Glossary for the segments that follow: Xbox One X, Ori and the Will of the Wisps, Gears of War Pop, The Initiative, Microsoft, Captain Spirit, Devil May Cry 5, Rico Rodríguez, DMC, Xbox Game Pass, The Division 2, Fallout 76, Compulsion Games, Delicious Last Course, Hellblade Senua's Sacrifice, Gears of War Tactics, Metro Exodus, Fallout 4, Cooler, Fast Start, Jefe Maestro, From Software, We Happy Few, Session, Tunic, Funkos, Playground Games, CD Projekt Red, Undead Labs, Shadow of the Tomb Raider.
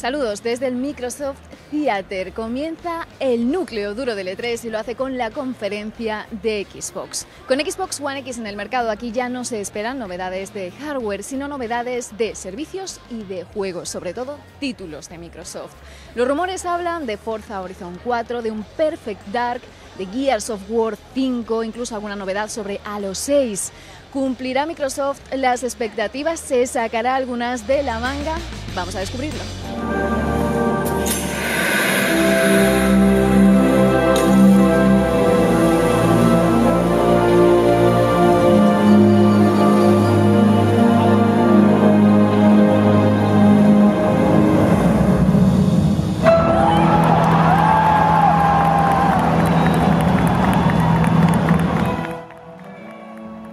Saludos desde el Microsoft Theater. Comienza el núcleo duro del E3 y lo hace con la conferencia de Xbox. Con Xbox One X en el mercado, aquí ya no se esperan novedades de hardware, sino novedades de servicios y de juegos, sobre todo títulos de Microsoft. Los rumores hablan de Forza Horizon 4, de un Perfect Dark, de Gears of War 5, incluso alguna novedad sobre Halo 6. ¿Cumplirá Microsoft las expectativas? ¿Se sacará algunas de la manga? Vamos a descubrirlo.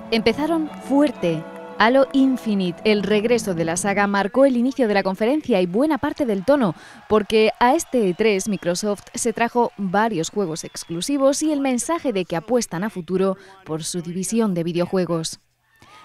Empezaron fuerte. Halo Infinite, el regreso de la saga, marcó el inicio de la conferencia y buena parte del tono, porque a este E3 Microsoft se trajo varios juegos exclusivos y el mensaje de que apuestan a futuro por su división de videojuegos.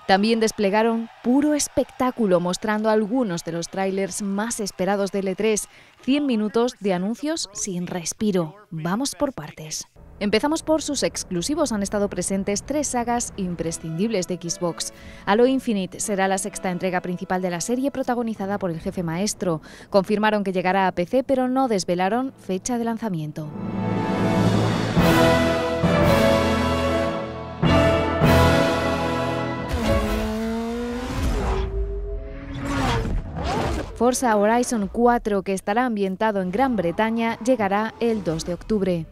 También desplegaron puro espectáculo, mostrando algunos de los tráilers más esperados del E3, 100 minutos de anuncios sin respiro. Vamos por partes. Empezamos por sus exclusivos. Han estado presentes tres sagas imprescindibles de Xbox. Halo Infinite será la sexta entrega principal de la serie, protagonizada por el Jefe Maestro. Confirmaron que llegará a PC, pero no desvelaron fecha de lanzamiento. Forza Horizon 4, que estará ambientado en Gran Bretaña, llegará el 2 de octubre.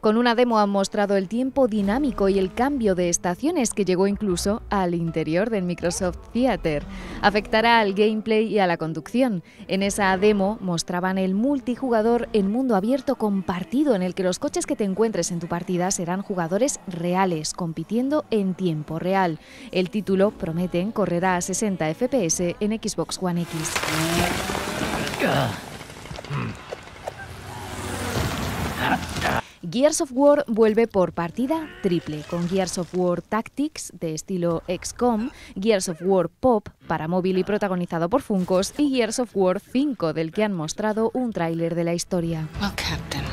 Con una demo han mostrado el tiempo dinámico y el cambio de estaciones, que llegó incluso al interior del Microsoft Theater. Afectará al gameplay y a la conducción. En esa demo mostraban el multijugador en mundo abierto compartido, en el que los coches que te encuentres en tu partida serán jugadores reales, compitiendo en tiempo real. El título, prometen, correrá a 60 FPS en Xbox One X. Gears of War vuelve por partida triple, con Gears of War Tactics, de estilo XCOM, Gears of War Pop, para móvil y protagonizado por Funkos, y Gears of War 5, del que han mostrado un tráiler de la historia. Well, Captain,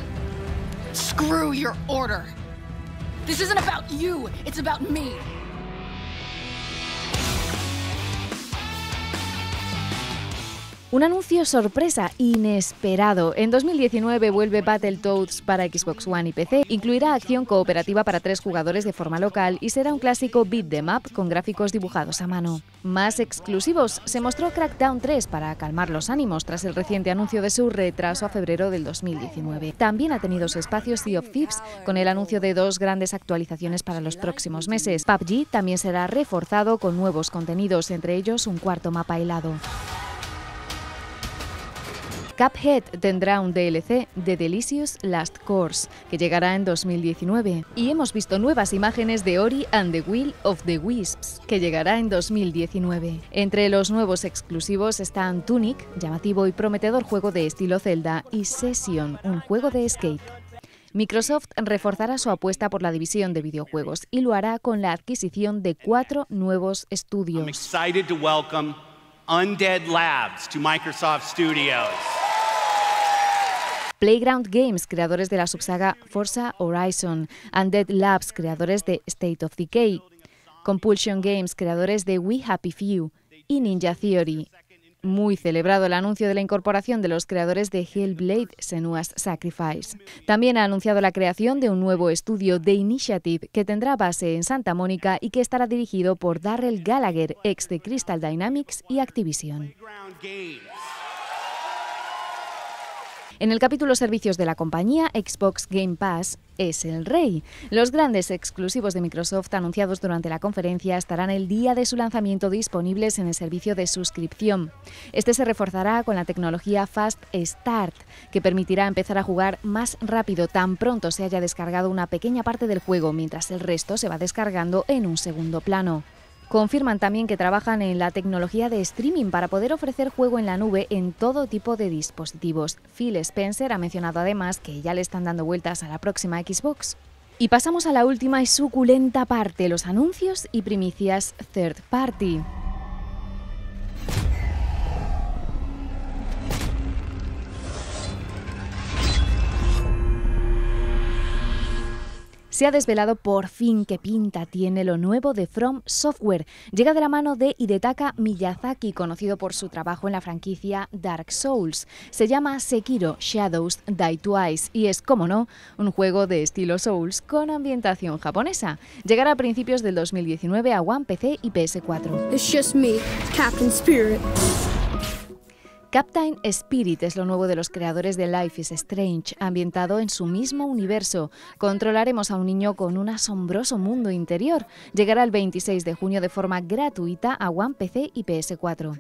screw your order. This isn't about you, it's about me. Un anuncio sorpresa, inesperado. En 2019 vuelve Battletoads para Xbox One y PC. Incluirá acción cooperativa para tres jugadores de forma local y será un clásico beat 'em up con gráficos dibujados a mano. Más exclusivos. Se mostró Crackdown 3 para calmar los ánimos tras el reciente anuncio de su retraso a febrero del 2019. También ha tenido su espacio Sea of Thieves, con el anuncio de dos grandes actualizaciones para los próximos meses. PUBG también será reforzado con nuevos contenidos, entre ellos un cuarto mapa hilado. Cuphead tendrá un DLC, de Delicious Last Course, que llegará en 2019. Y hemos visto nuevas imágenes de Ori and the Will of the Wisps, que llegará en 2019. Entre los nuevos exclusivos están Tunic, llamativo y prometedor juego de estilo Zelda, y Session, un juego de skate. Microsoft reforzará su apuesta por la división de videojuegos y lo hará con la adquisición de 4 nuevos estudios. I'm excited to welcome Undead Labs to Microsoft Studios. Playground Games, creadores de la subsaga Forza Horizon, Undead Labs, creadores de State of Decay, Compulsion Games, creadores de We Happy Few y Ninja Theory. Muy celebrado el anuncio de la incorporación de los creadores de Hellblade Senua's Sacrifice. También ha anunciado la creación de un nuevo estudio, The Initiative, que tendrá base en Santa Mónica y que estará dirigido por Darrell Gallagher, ex de Crystal Dynamics y Activision. En el capítulo servicios de la compañía, Xbox Game Pass es el rey. Los grandes exclusivos de Microsoft anunciados durante la conferencia estarán el día de su lanzamiento disponibles en el servicio de suscripción. Este se reforzará con la tecnología Fast Start, que permitirá empezar a jugar más rápido tan pronto se haya descargado una pequeña parte del juego, mientras el resto se va descargando en un segundo plano. Confirman también que trabajan en la tecnología de streaming para poder ofrecer juego en la nube en todo tipo de dispositivos. Phil Spencer ha mencionado además que ya le están dando vueltas a la próxima Xbox. Y pasamos a la última y suculenta parte, los anuncios y primicias third party. Se ha desvelado por fin qué pinta tiene lo nuevo de From Software. Llega de la mano de Hidetaka Miyazaki, conocido por su trabajo en la franquicia Dark Souls. Se llama Sekiro Shadows Die Twice y es, como no, un juego de estilo Souls con ambientación japonesa. Llegará a principios del 2019 a One, PC y PS4. It's just me, Captain Spirit. Captain Spirit es lo nuevo de los creadores de Life is Strange, ambientado en su mismo universo. Controlaremos a un niño con un asombroso mundo interior. Llegará el 26 de junio de forma gratuita a One, PC y PS4.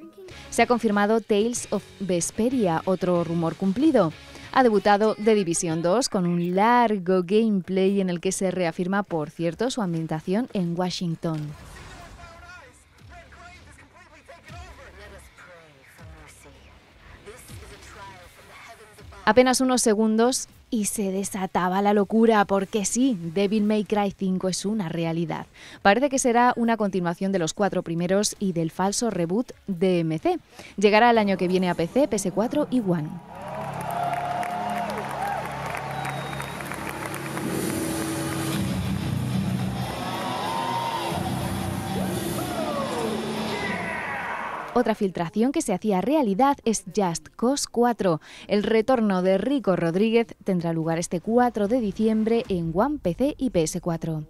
Se ha confirmado Tales of Vesperia, otro rumor cumplido. Ha debutado The Division 2 con un largo gameplay en el que se reafirma, por cierto, su ambientación en Washington. Apenas unos segundos y se desataba la locura, porque sí, Devil May Cry 5 es una realidad. Parece que será una continuación de los 4 primeros y del falso reboot de DMC. Llegará el año que viene a PC, PS4 y One. Otra filtración que se hacía realidad es Just Cause 4. El retorno de Rico Rodríguez tendrá lugar este 4 de diciembre en One, PC y PS4.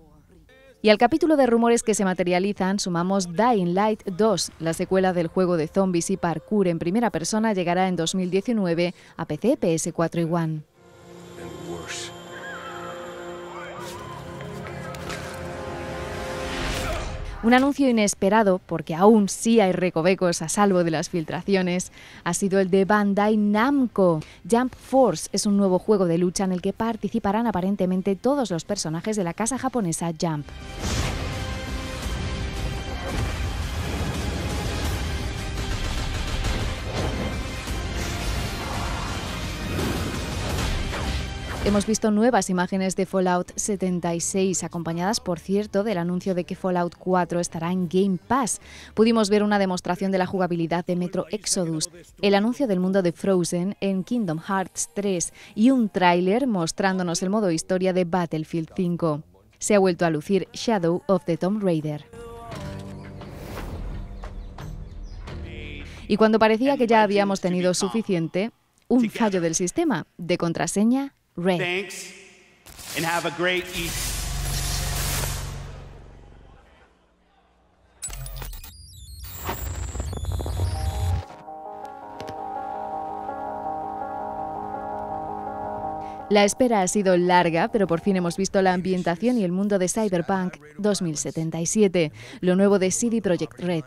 Y al capítulo de rumores que se materializan sumamos Dying Light 2. La secuela del juego de zombies y parkour en primera persona llegará en 2019 a PC, PS4 y One. Un anuncio inesperado, porque aún sí hay recovecos a salvo de las filtraciones, ha sido el de Bandai Namco. Jump Force es un nuevo juego de lucha en el que participarán aparentemente todos los personajes de la casa japonesa Jump. Hemos visto nuevas imágenes de Fallout 76, acompañadas, por cierto, del anuncio de que Fallout 4 estará en Game Pass. Pudimos ver una demostración de la jugabilidad de Metro Exodus, el anuncio del mundo de Frozen en Kingdom Hearts 3 y un tráiler mostrándonos el modo historia de Battlefield 5. Se ha vuelto a lucir Shadow of the Tomb Raider. Y cuando parecía que ya habíamos tenido suficiente, un fallo del sistema de contraseña Red. Thanks, and have a great Easter. La espera ha sido larga, pero por fin hemos visto la ambientación y el mundo de Cyberpunk 2077, lo nuevo de CD Projekt Red.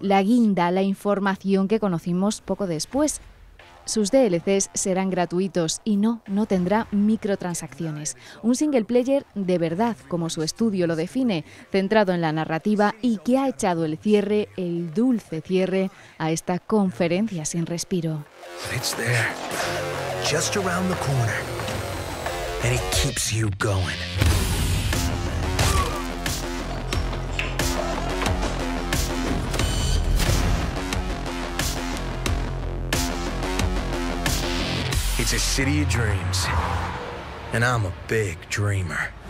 La guinda, la información que conocimos poco después. Sus DLCs serán gratuitos y no tendrá microtransacciones. Un single player de verdad, como su estudio lo define, centrado en la narrativa y que ha echado el cierre, el dulce cierre, a esta conferencia sin respiro. It's a city of dreams, and I'm a big dreamer.